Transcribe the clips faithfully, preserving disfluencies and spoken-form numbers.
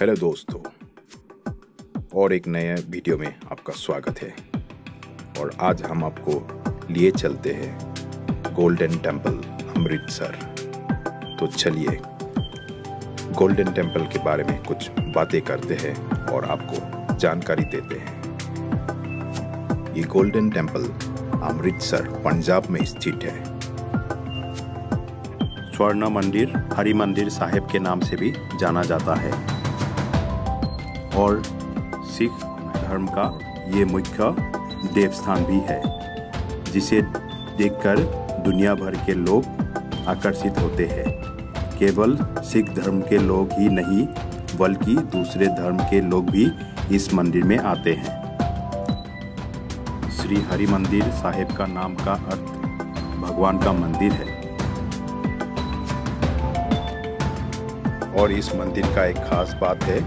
Hello दोस्तों, और एक नए वीडियो में आपका स्वागत है। और आज हम आपको लिए चलते हैं गोल्डन टेम्पल अमृतसर। तो चलिए गोल्डन टेम्पल के बारे में कुछ बातें करते हैं और आपको जानकारी देते हैं। ये गोल्डन टेम्पल अमृतसर पंजाब में स्थित है। स्वर्ण मंदिर हरिमंदिर साहिब के नाम से भी जाना जाता है और सिख धर्म का ये मुख्य देवस्थान भी है, जिसे देखकर दुनिया भर के लोग आकर्षित होते हैं। केवल सिख धर्म के लोग ही नहीं बल्कि दूसरे धर्म के लोग भी इस मंदिर में आते हैं। श्री हरिमंदिर साहिब का नाम का अर्थ भगवान का मंदिर है और इस मंदिर का एक खास बात है,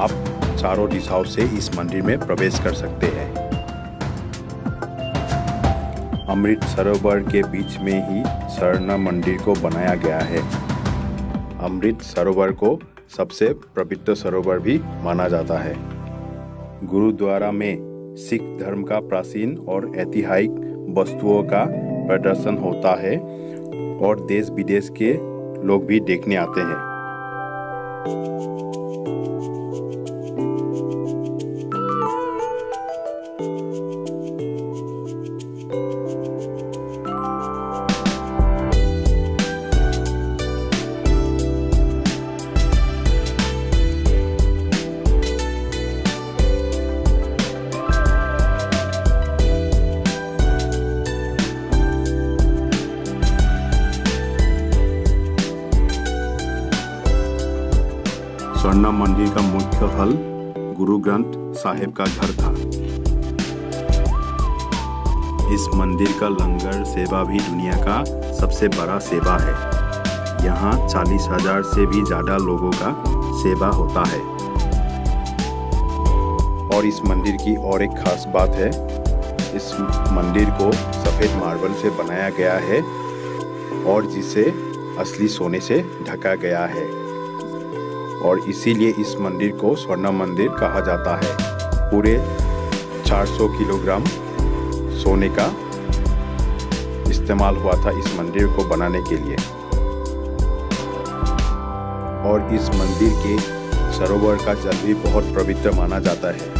आप चारों दिशाओं से इस मंदिर में प्रवेश कर सकते हैं। अमृत सरोवर के बीच में ही स्वर्ण मंदिर को बनाया गया है। अमृत सरोवर को सबसे पवित्र सरोवर भी माना जाता है। गुरुद्वारा में सिख धर्म का प्राचीन और ऐतिहासिक वस्तुओं का प्रदर्शन होता है और देश विदेश के लोग भी देखने आते हैं। स्वर्ण मंदिर का मुख्य हल गुरु ग्रंथ साहिब का घर था। इस मंदिर का लंगर सेवा भी दुनिया का सबसे बड़ा सेवा है। यहाँ चालीस हजार से भी ज्यादा लोगों का सेवा होता है। और इस मंदिर की और एक खास बात है, इस मंदिर को सफेद मार्बल से बनाया गया है और जिसे असली सोने से ढका गया है और इसीलिए इस मंदिर को स्वर्ण मंदिर कहा जाता है। पूरे चार सौ किलोग्राम सोने का इस्तेमाल हुआ था इस मंदिर को बनाने के लिए। और इस मंदिर के सरोवर का जल भी बहुत पवित्र माना जाता है।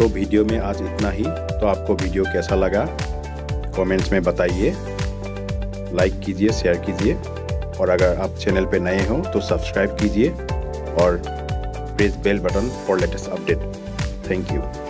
तो वीडियो में आज इतना ही। तो आपको वीडियो कैसा लगा कमेंट्स में बताइए, लाइक कीजिए, शेयर कीजिए और अगर आप चैनल पे नए हो तो सब्सक्राइब कीजिए और press bell button for latest update. Thank you.